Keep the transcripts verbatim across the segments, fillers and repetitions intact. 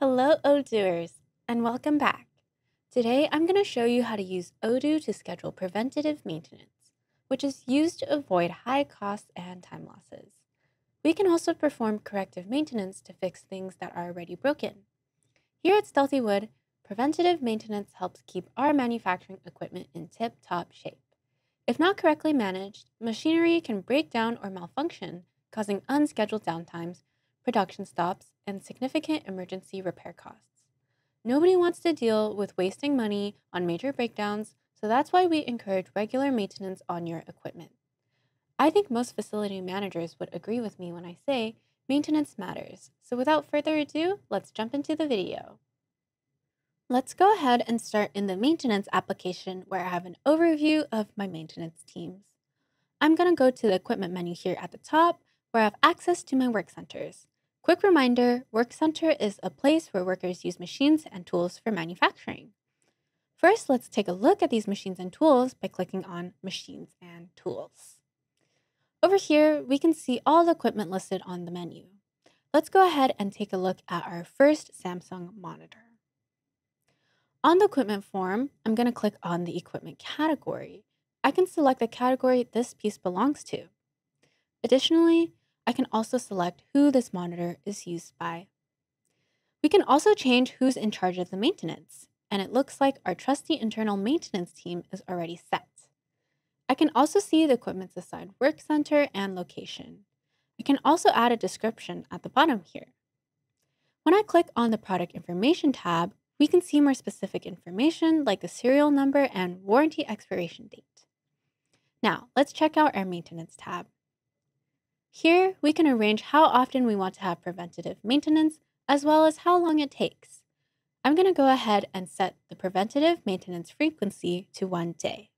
Hello Odooers, and welcome back. Today I'm going to show you how to use Odoo to schedule preventative maintenance, which is used to avoid high costs and time losses. We can also perform corrective maintenance to fix things that are already broken. Here at Stealthy Wood, preventative maintenance helps keep our manufacturing equipment in tip-top shape. If not correctly managed, machinery can break down or malfunction, causing unscheduled downtimes, production stops, and significant emergency repair costs. Nobody wants to deal with wasting money on major breakdowns, so that's why we encourage regular maintenance on your equipment. I think most facility managers would agree with me when I say maintenance matters, so without further ado, let's jump into the video. Let's go ahead and start in the maintenance application where I have an overview of my maintenance teams. I'm going to go to the equipment menu here at the top where I have access to my work centers. Quick reminder, work center is a place where workers use machines and tools for manufacturing. First, let's take a look at these machines and tools by clicking on Machines and Tools. Over here, we can see all the equipment listed on the menu. Let's go ahead and take a look at our first Samsung monitor. On the equipment form, I'm going to click on the equipment category. I can select the category this piece belongs to. Additionally, I can also select who this monitor is used by. We can also change who's in charge of the maintenance, and it looks like our trusty internal maintenance team is already set. I can also see the equipment's assigned work center and location. I can also add a description at the bottom here. When I click on the product information tab, we can see more specific information like the serial number and warranty expiration date. Now, let's check out our maintenance tab. Here, we can arrange how often we want to have preventative maintenance, as well as how long it takes. I'm going to go ahead and set the preventative maintenance frequency to one day.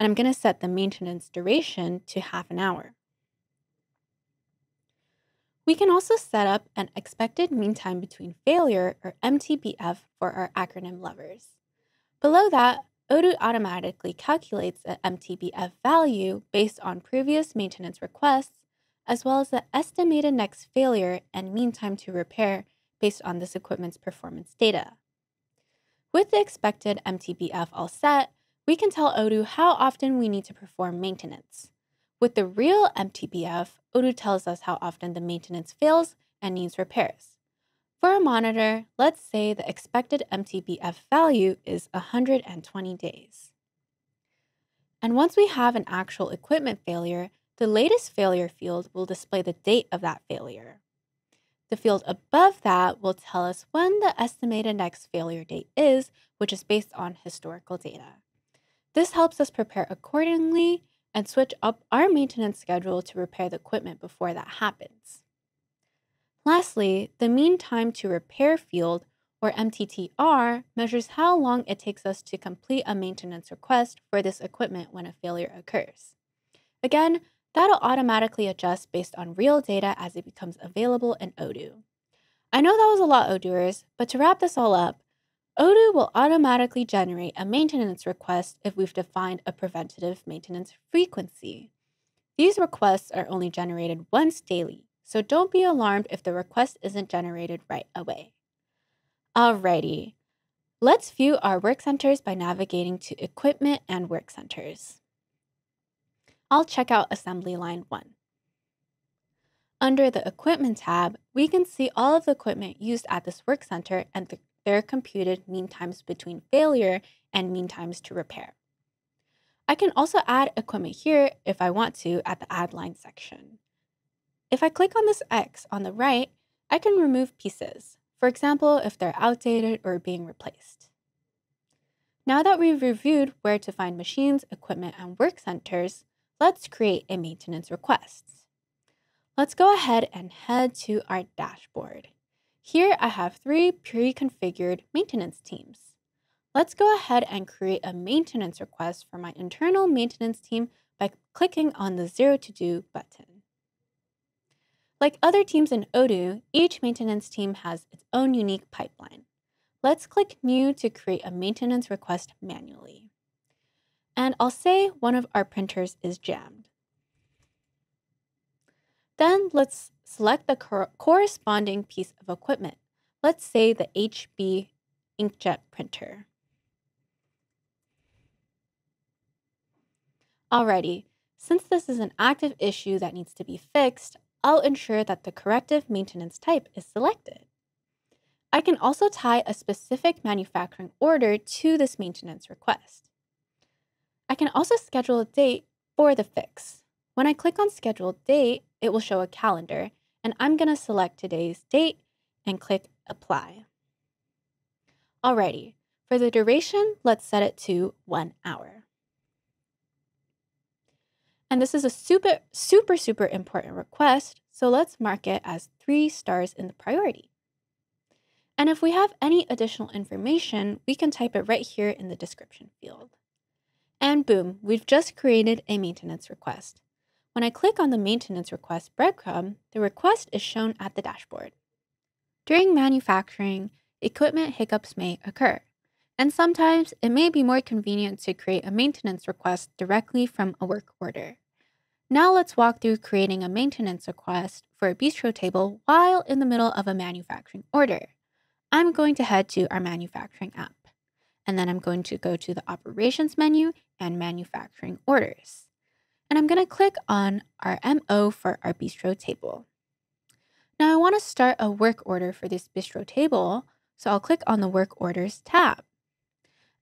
And I'm going to set the maintenance duration to half an hour. We can also set up an expected mean time between failure, or M T B F, for our acronym lovers. Below that, Odoo automatically calculates an M T B F value based on previous maintenance requests, as well as the estimated next failure and mean time to repair based on this equipment's performance data. With the expected M T B F all set, we can tell Odoo how often we need to perform maintenance. With the real M T B F, Odoo tells us how often the maintenance fails and needs repairs. For a monitor, let's say the expected M T B F value is one hundred twenty days. And once we have an actual equipment failure, the latest failure field will display the date of that failure. The field above that will tell us when the estimated next failure date is, which is based on historical data. This helps us prepare accordingly and switch up our maintenance schedule to repair the equipment before that happens. Lastly, the mean time to repair field, or M T T R, measures how long it takes us to complete a maintenance request for this equipment when a failure occurs. Again, that'll automatically adjust based on real data as it becomes available in Odoo. I know that was a lot, Odooers, but to wrap this all up, Odoo will automatically generate a maintenance request if we've defined a preventative maintenance frequency. These requests are only generated once daily, so don't be alarmed if the request isn't generated right away. Alrighty, let's view our work centers by navigating to Equipment and Work Centers. I'll check out Assembly Line one. Under the Equipment tab, we can see all of the equipment used at this work center and the, their computed mean times between failure and mean times to repair. I can also add equipment here if I want to at the Add Line section. If I click on this X on the right, I can remove pieces, for example, if they're outdated or being replaced. Now that we've reviewed where to find machines, equipment, and work centers, let's create a maintenance request. Let's go ahead and head to our dashboard. Here I have three pre-configured maintenance teams. Let's go ahead and create a maintenance request for my internal maintenance team by clicking on the Zero to Do button. Like other teams in Odoo, each maintenance team has its own unique pipeline. Let's click New to create a maintenance request manually. And I'll say one of our printers is jammed. Then let's select the cor- corresponding piece of equipment. let's say the H P inkjet printer. Alrighty, since this is an active issue that needs to be fixed, I'll ensure that the corrective maintenance type is selected. I can also tie a specific manufacturing order to this maintenance request. I can also schedule a date for the fix. When I click on schedule date, it will show a calendar, and I'm gonna select today's date and click apply. Alrighty, for the duration, let's set it to one hour. And this is a super, super, super important request, so let's mark it as three stars in the priority. And if we have any additional information, we can type it right here in the description field. And boom, we've just created a maintenance request. When I click on the maintenance request breadcrumb, the request is shown at the dashboard. During manufacturing, equipment hiccups may occur, and sometimes it may be more convenient to create a maintenance request directly from a work order. Now let's walk through creating a maintenance request for a bistro table while in the middle of a manufacturing order. I'm going to head to our manufacturing app, and then I'm going to go to the operations menu and manufacturing orders. And I'm gonna click on our M O for our bistro table. Now I wanna start a work order for this bistro table, so I'll click on the work orders tab.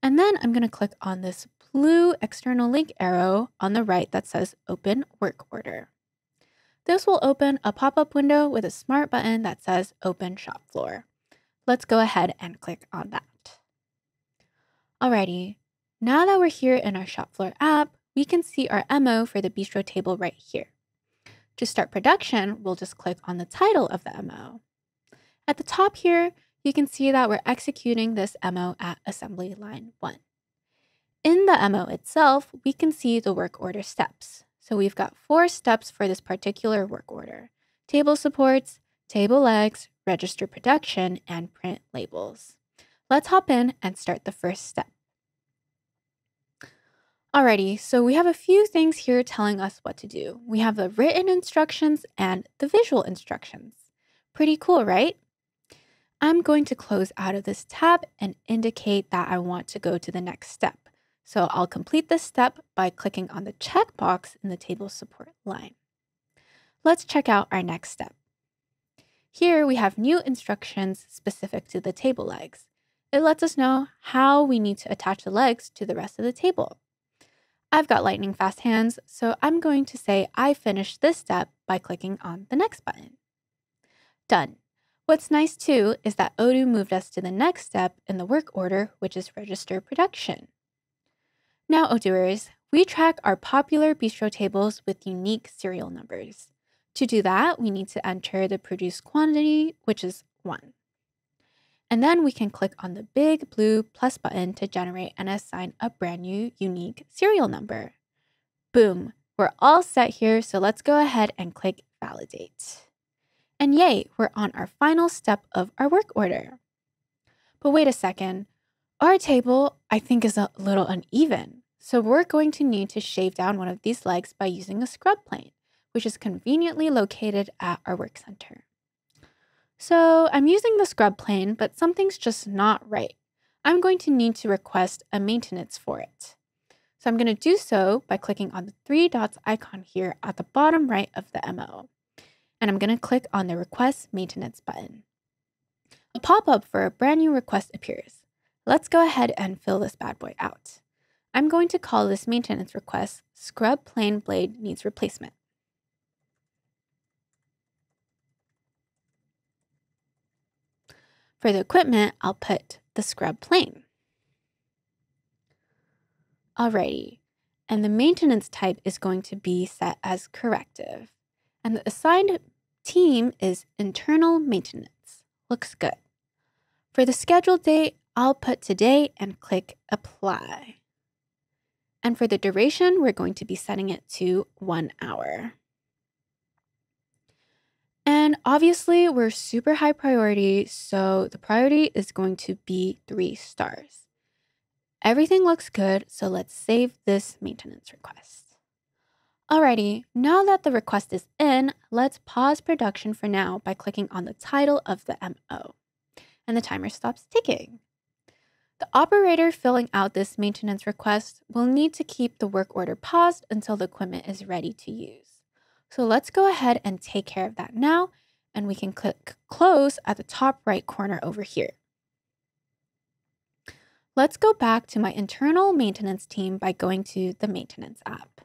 And then I'm gonna click on this blue external link arrow on the right that says open work order. This will open a pop-up window with a smart button that says open shop floor. Let's go ahead and click on that. Alrighty, now that we're here in our shop floor app, we can see our M O for the bistro table right here. To start production, we'll just click on the title of the M O. At the top here, you can see that we're executing this M O at assembly line one. In the M O itself, we can see the work order steps. So we've got four steps for this particular work order: table supports, table legs, register production, and print labels. Let's hop in and start the first step. Alrighty, so we have a few things here telling us what to do. We have the written instructions and the visual instructions. Pretty cool, right? I'm going to close out of this tab and indicate that I want to go to the next step. So I'll complete this step by clicking on the checkbox in the table support line. Let's check out our next step. Here we have new instructions specific to the table legs. It lets us know how we need to attach the legs to the rest of the table. I've got lightning fast hands, so I'm going to say I finished this step by clicking on the next button. Done. What's nice too is that Odoo moved us to the next step in the work order, which is register production. Now, Odooers, we track our popular bistro tables with unique serial numbers. To do that, we need to enter the produced quantity, which is one. And then we can click on the big blue plus button to generate and assign a brand new unique serial number. Boom, we're all set here, so let's go ahead and click validate. And yay, we're on our final step of our work order. But wait a second, our table I think is a little uneven, so we're going to need to shave down one of these legs by using a scrub plane, which is conveniently located at our work center. So I'm using the scrub plane, but something's just not right. I'm going to need to request a maintenance for it. So I'm gonna do so by clicking on the three dots icon here at the bottom right of the M O. And I'm gonna click on the request maintenance button. A pop-up for a brand new request appears. Let's go ahead and fill this bad boy out. I'm going to call this maintenance request scrub plane blade needs replacement. For the equipment, I'll put the scrub plane. Alrighty, and the maintenance type is going to be set as corrective. And the assigned team is internal maintenance. Looks good. For the schedule date, I'll put today and click apply. And for the duration, we're going to be setting it to one hour. And obviously we're super high priority, so the priority is going to be three stars. Everything looks good, so let's save this maintenance request. Alrighty, now that the request is in, let's pause production for now by clicking on the title of the M O. and the timer stops ticking. The operator filling out this maintenance request will need to keep the work order paused until the equipment is ready to use. So let's go ahead and take care of that now, and we can click close at the top right corner over here. Let's go back to my internal maintenance team by going to the maintenance app.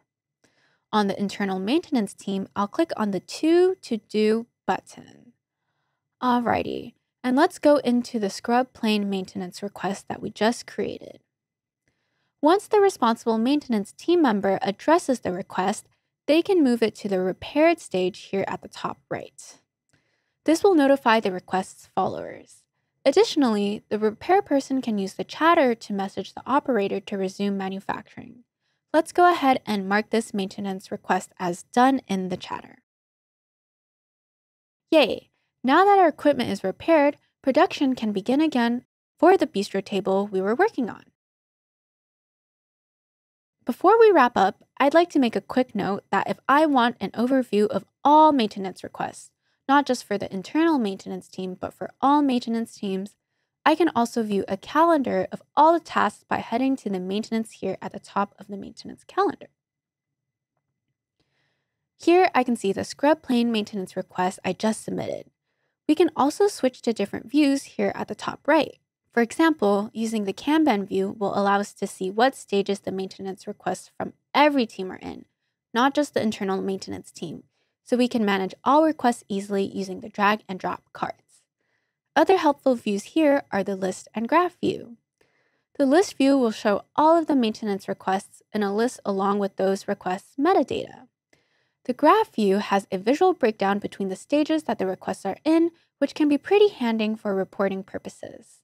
On the internal maintenance team, I'll click on the to to do button. Alrighty, and let's go into the scrub plane maintenance request that we just created. Once the responsible maintenance team member addresses the request, they can move it to the repaired stage here at the top right. This will notify the request's followers. Additionally, the repair person can use the chatter to message the operator to resume manufacturing. Let's go ahead and mark this maintenance request as done in the chatter. Yay! Now that our equipment is repaired, production can begin again for the bistro table we were working on. Before we wrap up, I'd like to make a quick note that if I want an overview of all maintenance requests, not just for the internal maintenance team, but for all maintenance teams, I can also view a calendar of all the tasks by heading to the maintenance here at the top of the maintenance calendar. Here I can see the scrub plane maintenance request I just submitted. We can also switch to different views here at the top right. For example, using the Kanban view will allow us to see what stages the maintenance requests from every team are in, not just the internal maintenance team, so we can manage all requests easily using the drag and drop cards. Other helpful views here are the list and graph view. The list view will show all of the maintenance requests in a list along with those requests' metadata. The graph view has a visual breakdown between the stages that the requests are in, which can be pretty handy for reporting purposes.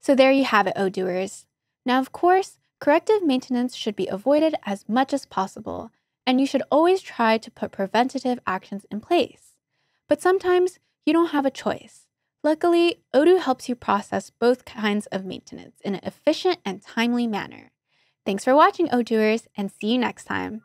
So there you have it, Odooers. Now, of course, corrective maintenance should be avoided as much as possible, and you should always try to put preventative actions in place. But sometimes you don't have a choice. Luckily, Odoo helps you process both kinds of maintenance in an efficient and timely manner. Thanks for watching, Odooers, and see you next time.